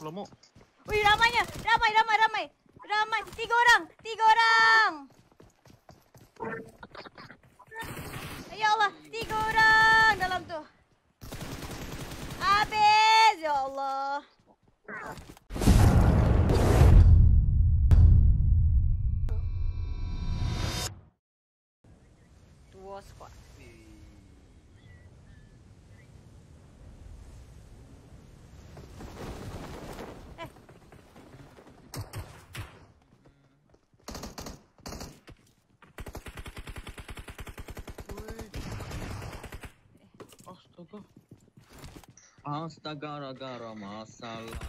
Lomok. Wih, ramainya. Ramai. Ramai. 3 orang. 3 orang. Ya Allah, 3 orang dalam tu. Habis, ya Allah. Dua squad. Hasta gara-gara masalah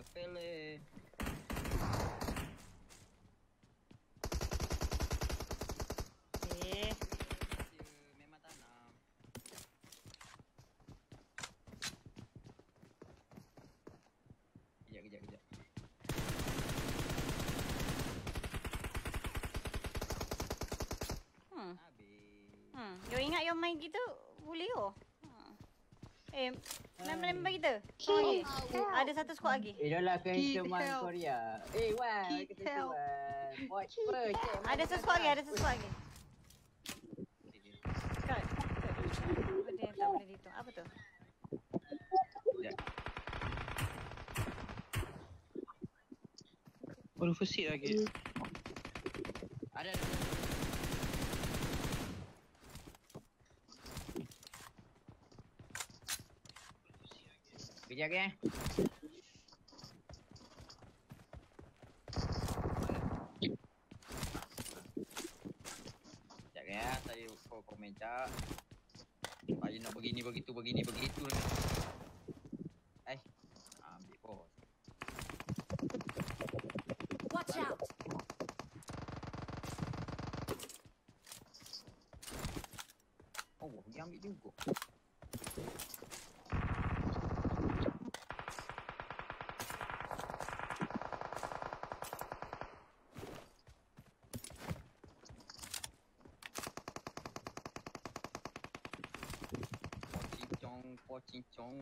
sepele. Memang tanam. Kejap. You ingat you main gitu boleh oh. Mana bagi kita? Okey. Ada satu squad lagi. Itulah kehidupan Korea. Wah, kita watch first. Ada satu squad lagi, Sekarang. Benda yang tak boleh dihitung. Apa tu? Baru first seat lagi. Ada. Jaga. Jaga, saya ukur komentar. Saya nak begini, begitu. Ambil pos. Watch out. Oh, dia ambil juga. Cincong.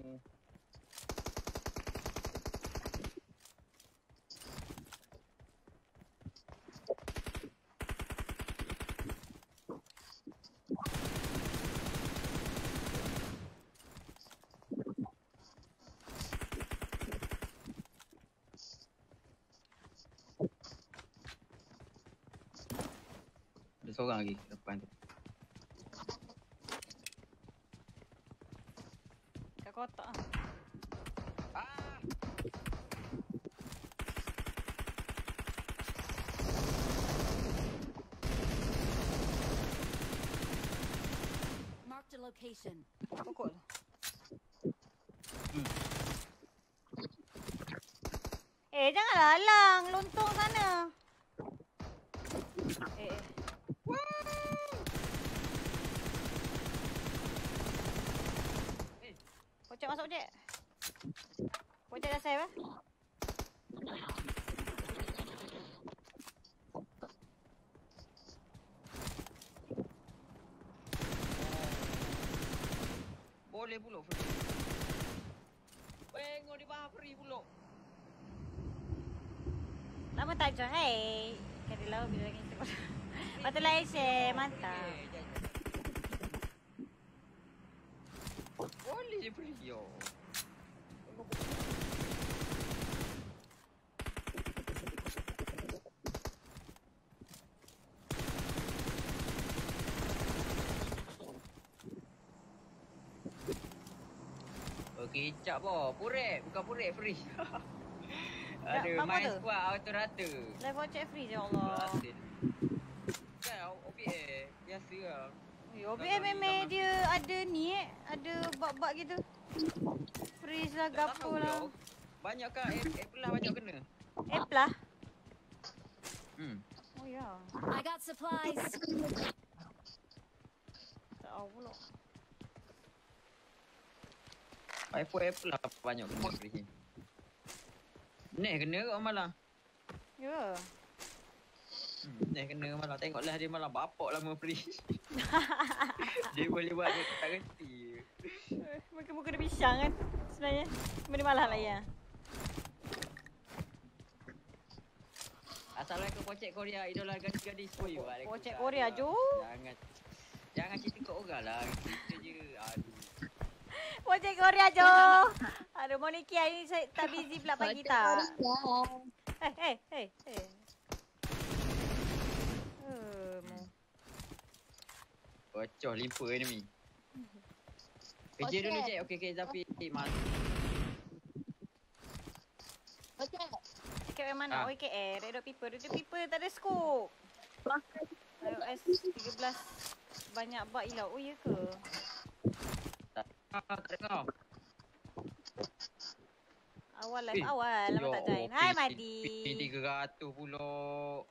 Ada seorang lagi depan tu. Kotak Mark the location. Pukul. Jangan lalang, lontong sana. Kocok masuk kocok. Kocok dah save lah. Boleh pulak free. Tengok di bawah free pulak. Lama tak jom. Hei. Kali lawa bila lagi cakap. Patut lain share. Mantap. Boleh pergi yo. Kecap boh, puret, bukan puret free. Aduh, main squad auto rata. Live watch free je Allah. Kan OBA biasalah. OBA memang dia ada ni ada bug-bug gitu. Freeze lah, gapo lah. Banyak kan app-lah banyak kena. App lah? Oh ya. I got supplies. Tak tahu pula. App lah banyak kena freeze ni. Neh kena ke malah? Ya. Dia kena malam, tengoklah dia malam bapak lama free. Dia boleh buat dia tak reti. Mereka muka dia pisang kan sebenarnya. Cuma dia malah layan. Assalamualaikum pocek Korea, idola gadis-gadis for you. Pocek Korea Jo. Jangan cerita kat orang lah. Kita je. Aduh. Pocek Korea Jo. Aduh Moniki hari ni saya tak busy pula pagi tak. Hey. Bocoh lipa ni. Kerja dulu cek. Okey Zafi masuk. Okey. Dekat mana? Oi KR, ada people. Ada people tak ada scope. iOS 13 banyak bug hilang. Oh ya ke? Tak tahu. Awal live awal lama tak join. Hai Madi. 300 pulak.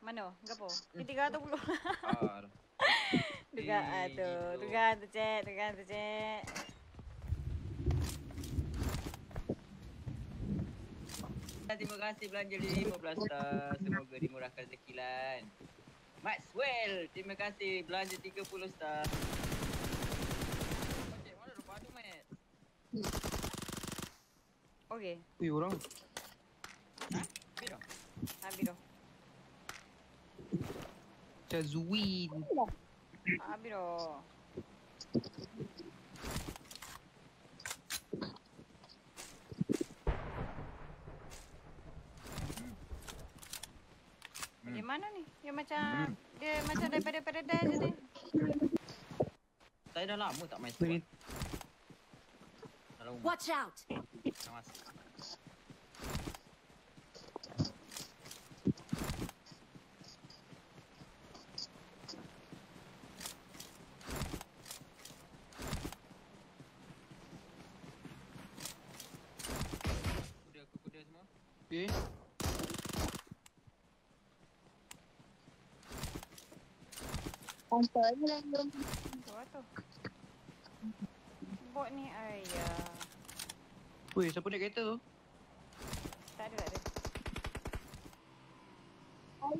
Mana? Gapo? 300 pulak. Dugaan tu cek. Terima kasih belanja RM15. Semoga dimurahkan sekilan. Maxwell, terima kasih belanja RM30. Projek mana lupa tu, Matt? Okey. Ui, orang. Ha? Habis dah. Tazwin. Habis dah. Dia mana ni? Dia macam daripada paradise je ni. Saya dah lama tak main squad. Watch out. Awas. Kuda semua. Okay. Contohnya lain belum tu. Bot ni ayah. Weh, siapa naik kereta tu? Tak ada. Ai.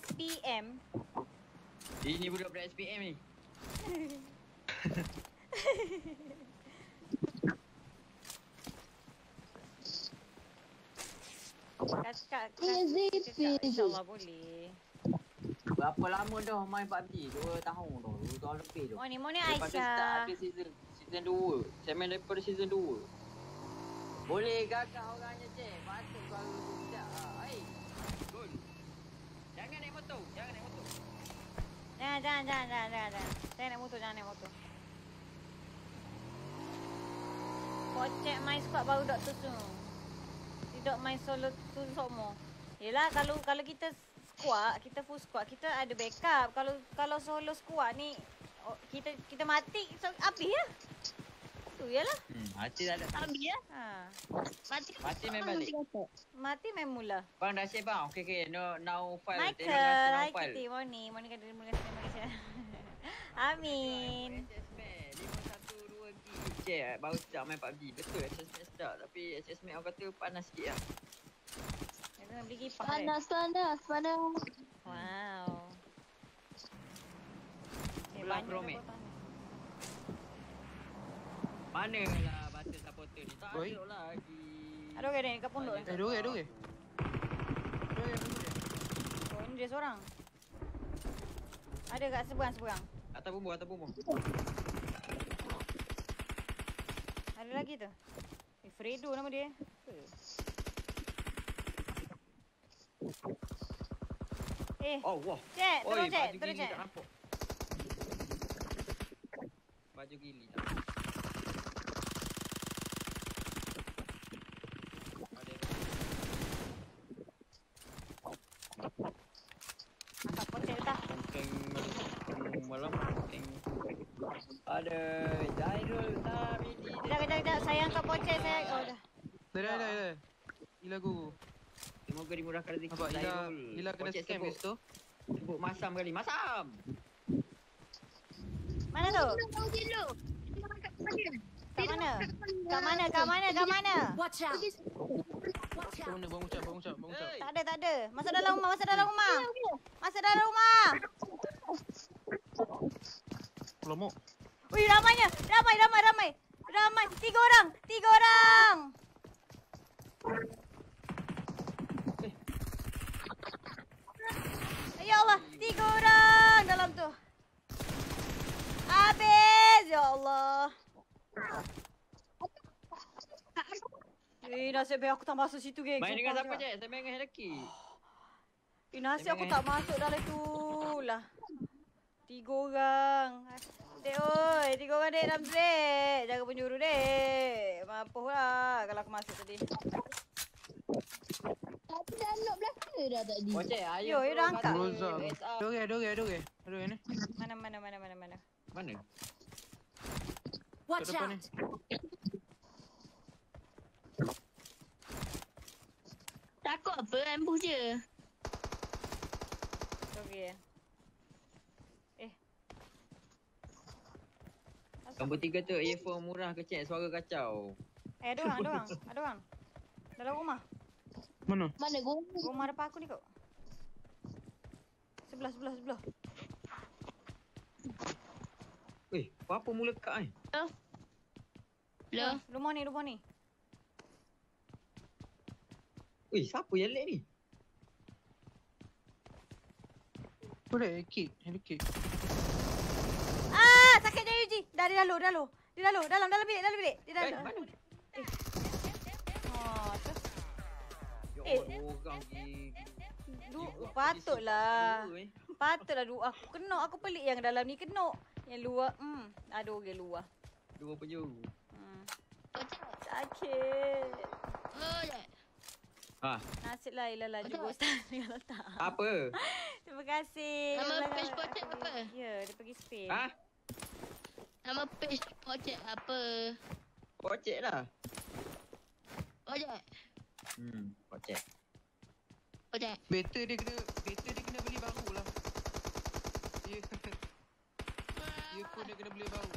SPM. Ini budak-budak SPM ni. Kat insyaAllah boleh. Berapa lama dah main PUBG? 2 tahun dah, 2 tahun lebih dah. Oh ni Moni Aisyah. Lepas start habis season 2. Saya main daripada season 2. Boleh gagah orangnya cik. Patut suara tu tidak. Hai. Gol. Jangan naik motor. Jangan. Jangan naik motor. Pocek main squad baru dok tu semua. Tidak main solo tu semua. Yelah kalau kita squad, kita full squad, kita ada backup. Kalau solo squad ni kita mati so habis lah. Tu yalah. Mati dah tak habis ya. Ha. Mati main balik. Mati main mula. Bang dah save bang. Okey no now file. Terima kasih now file. Mati Moni kata terima kasih. Amin. Cik, baru start main PUBG. Betul assessment start. Tapi assessment orang kata panas sikit lah. Jangan beli kipas. Panas. Wow. Pulang kromet. Mana lah batu supporter ni? Tak ada lah lagi. Ada orang ni kat pondok ni? Ada orang. Oh ni dia seorang. Ada kat seberang. Atas bumbu. Ada lagi tu. Fredo nama dia. Oh wah. Cek, turun cek. Tak nampak. Baju gili tak. Angkat pocek dah. Malam. Ada Zairul Tami. Kejap. Saya angkat pocek saya. Oh dah. Dah. Gila guru. Semoga dimurahkan rezeki Zairul. Gila kena scam kat situ. Sebut masam kali. Masam. Mana tu? Tahu dulu. Kita angkat pocek. Kat mana? Watch out. Bangun cap. Tak ada. Masuk dalam rumah. Lomok. Ui, ramainya. Ramai. Tiga orang. Ya Allah, 3 orang dalam tu. Habis, ya Allah. Nasib baik aku tak masuk situ, geng. Main dengan siapa, Jack? Saya main dengan Helkit. Nasib aku tak masuk dalam tu lah. 3 orang. Dek, oi. 3 orang, Dek. Dalam tu, Dek. Jaga penjuru, Dek. Mampus lah kalau aku masuk tadi. Aku dah lock belaka dah tadi. Okey, ayo. Yo, dah angkat. Dorang. Aduh, ni. Mana? Mana? Watch out. Takut apa, ambush je. Okey. Nombor 3 tu A4 murah kecil, suara kacau. Ada orang. Dalam rumah. Mana rumah depan aku ni, kok. Sebelah. Weh, apa mula kat ni? Lah, rumah ni. Weh, siapa yang lek ni? Boleh Helkit. Ah, sakit dia Uji. Dah, dia dah low. Dalam bilik. Dia dah. Patutlah dua aku kena. Aku pelik yang dalam ni kena. Yang luar, ada orang luar. Dua penjuru. Sakit. Nasib lah Ilalah jumpa ustaz dengan letak. Apa? Terima kasih. Nama page project apa? Ya, dia pergi Spain. Nama page project apa? Project lah. Project. Project. Better dia kena beli baru lah. Dia kena beli baru.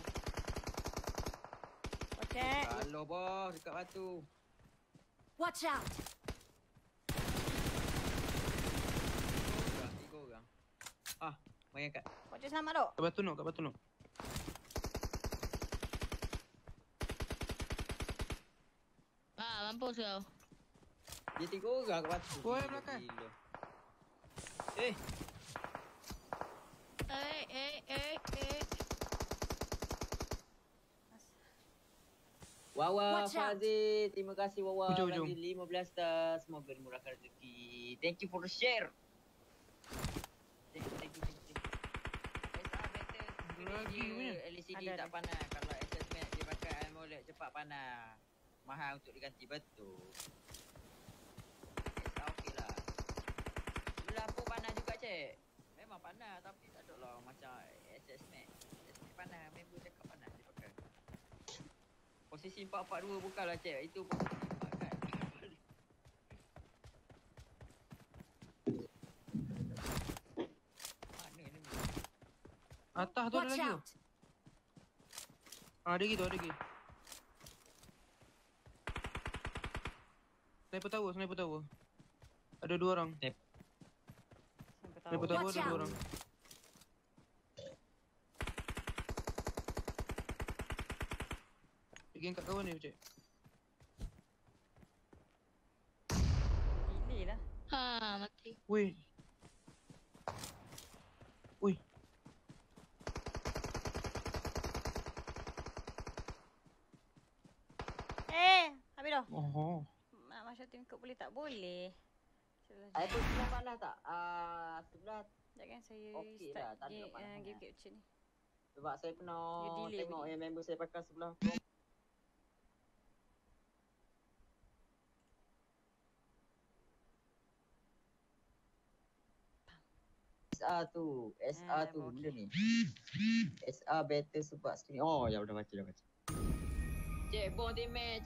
Project. Kalau bos dekat batu. Watch out. Tiga orang. Main kat. Project selamat dok. Kat batu nok. Mampus kau. Dia 3 orang kat batu. Oi, belakang. Eh. Wawa Fazil, terima kasih Wawa bagi 15 star. Semoga dimurahkan rezeki. Thank you for the share. Thank you. LCD tak panas. Kalau assessment dia pakai AMOLED cepat panas. Mahal untuk diganti, betul. Okey lah. Belah pun panas juga, Cik. Memang panas tapi tak ada lah macam assessment. Assessment panas, member cakap panas dia pakai. Posisi 442 bukanlah, Cik. Itu pun pakai. Mana ni? Atas tu ada lagi. Ada lagi. Sniper tower. Ada 2 orang. Sniper tower ada 2 orang. Pergi angkat kawan ni, Cik. Gila lah. Mati. Weh. Habis dah. Oh. Macam tim kau boleh tak boleh? Air pun sebelah panas tak? Sebelah sekejap saya okay start lah, game capture ni. Sebab saya pernah tengok yang member saya pakai sebelah. SR tu benda ni. SR better sebab screen. Oh, ya, dah baca. Cek bom teammate.